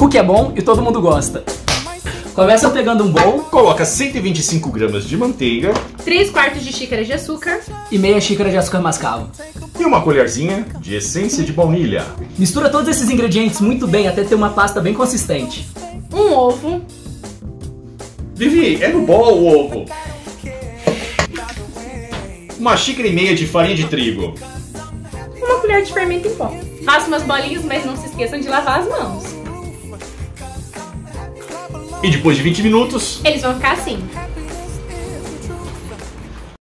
Cookie é bom e todo mundo gosta. Começa pegando um bowl, coloca 125 gramas de manteiga, 3 quartos de xícara de açúcar e meia xícara de açúcar mascavo e uma colherzinha de essência de baunilha. Mistura todos esses ingredientes muito bem até ter uma pasta bem consistente. Um ovo. Vivi, é no bowl o ovo. Uma xícara e meia de farinha de trigo. Uma colher de fermento em pó. Faça umas bolinhas, mas não se esqueçam de lavar as mãos. E depois de 20 minutos, eles vão ficar assim.